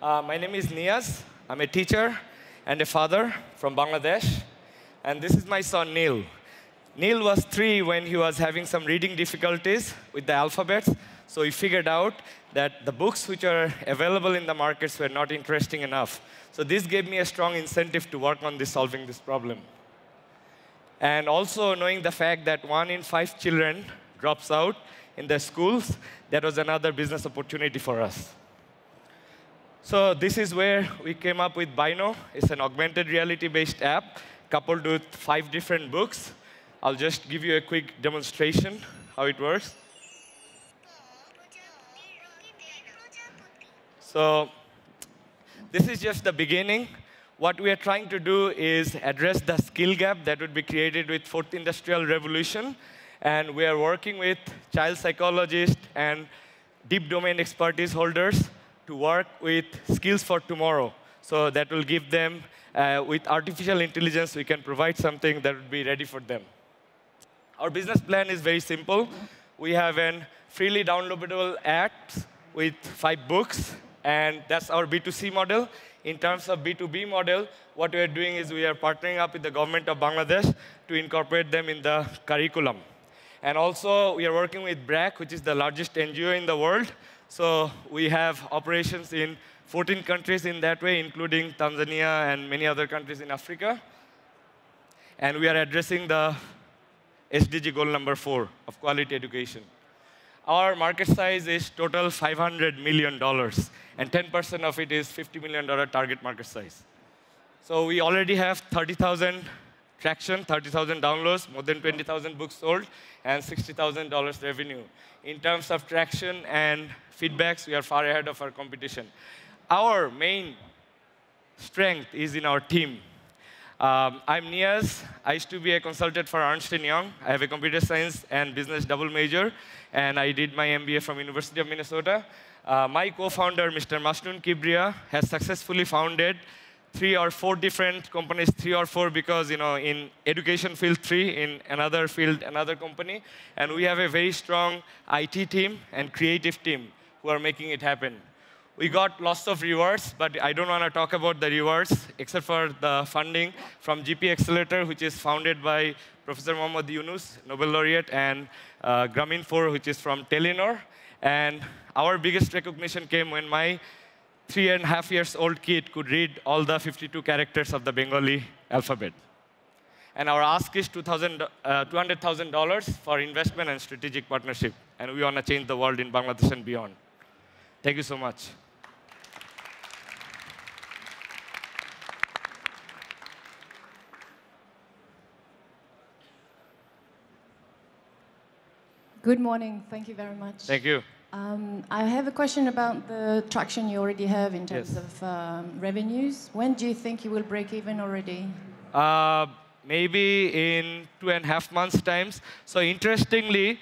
My name is Niaz. I'm a teacher and a father from Bangladesh. And this is my son, Neil. Neil was 3 when he was having some reading difficulties with the alphabets. So he figured out that the books which are available in the markets were not interesting enough. So this gave me a strong incentive to work on solving this problem. And also knowing the fact that 1 in 5 children drops out in their schools, that was another business opportunity for us. So this is where we came up with Bino. It's an augmented reality-based app coupled with 5 different books. I'll just give you a quick demonstration how it works. So this is just the beginning. What we are trying to do is address the skill gap that would be created with 4th Industrial Revolution. And we are working with child psychologists and deep domain expertise holders to work with skills for tomorrow. So that will give them, with artificial intelligence, we can provide something that would be ready for them. Our business plan is very simple. We have a freely downloadable app with 5 books. And that's our B2C model. In terms of B2B model, what we are doing is we are partnering up with the government of Bangladesh to incorporate them in the curriculum. And also, we are working with BRAC, which is the largest NGO in the world. So we have operations in 14 countries in that way, including Tanzania and many other countries in Africa. And we are addressing the SDG goal number 4 of quality education. Our market size is total $500 million, and 10% of it is $50 million target market size. So we already have 30,000 traction, 30,000 downloads, more than 20,000 books sold, and $60,000 revenue. In terms of traction and feedbacks, we are far ahead of our competition. Our main strength is in our team. I'm Niaz. I used to be a consultant for Ernst & Young. I have a computer science and business double major, and I did my MBA from University of Minnesota. My co-founder, Mr. Masnoon Kibria, has successfully founded 3 or 4 different companies, 3 or 4 because, you know, in education field 3, in another field, another company. And we have a very strong IT team and creative team who are making it happen. We got lots of rewards, but I don't want to talk about the rewards, except for the funding from GP Accelerator, which is founded by Professor Muhammad Yunus, Nobel laureate, and Grameen 4, which is from Telenor. And our biggest recognition came when my 3.5-year-old kid could read all the 52 characters of the Bengali alphabet. And our ask is $200,000 for investment and strategic partnership. And we want to change the world in Bangladesh and beyond. Thank you so much. Good morning. Thank you very much. Thank you. I have a question about the traction you already have in terms of revenues. When do you think you will break even already? Maybe in 2.5 months' time. So interestingly,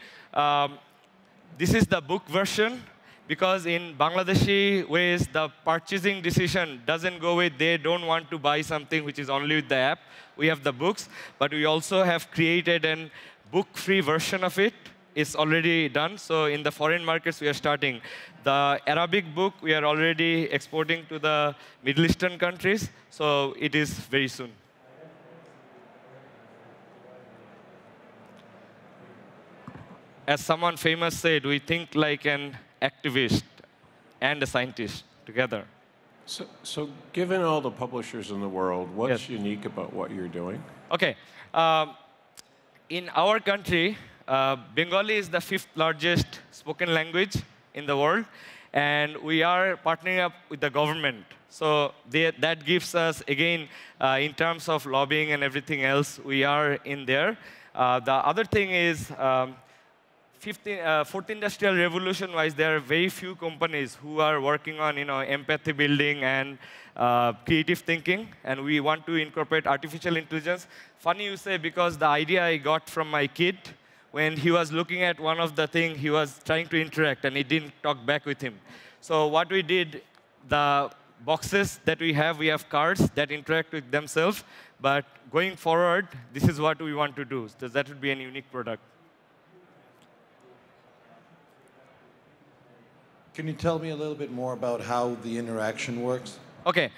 this is the book version, because in Bangladeshi ways, the purchasing decision doesn't go with they don't want to buy something which is only with the app. We have the books, but we also have created a book-free version of it. It's already done. So in the foreign markets, we are starting. The Arabic book, we are already exporting to the Middle Eastern countries. So it is very soon. As someone famous said, we think like an activist and a scientist together. So given all the publishers in the world, what's unique about what you're doing? OK. In our country, Bengali is the 5th largest spoken language in the world. And we are partnering up with the government. So that gives us, again, in terms of lobbying and everything else, we are in there. The other thing is, 4th Industrial Revolution-wise, there are very few companies who are working on, you know, empathy building and creative thinking. And we want to incorporate artificial intelligence. Funny you say, because the idea I got from my kid, when he was looking at one of the things, he was trying to interact, and it didn't talk back with him. So what we did, the boxes that we have cards that interact with themselves. But going forward, this is what we want to do. So that would be a unique product. Can you tell me a little bit more about how the interaction works? OK.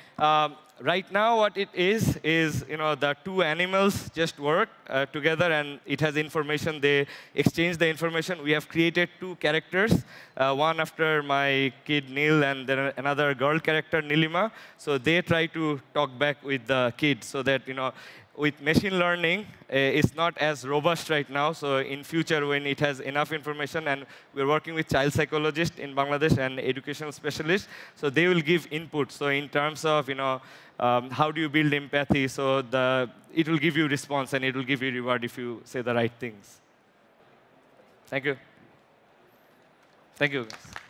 Right now, what it is the two animals just work together, and it has information. They exchange the information. We have created two characters, one after my kid, Neil, and then another girl character, Nilima. So they try to talk back with the kid so that, with machine learning, it's not as robust right now. So in future, when it has enough information, and we're working with child psychologists in Bangladesh and educational specialists, so they will give input. So in terms of how do you build empathy, so it will give you response, and it will give you reward if you say the right things. Thank you. Thank you, guys.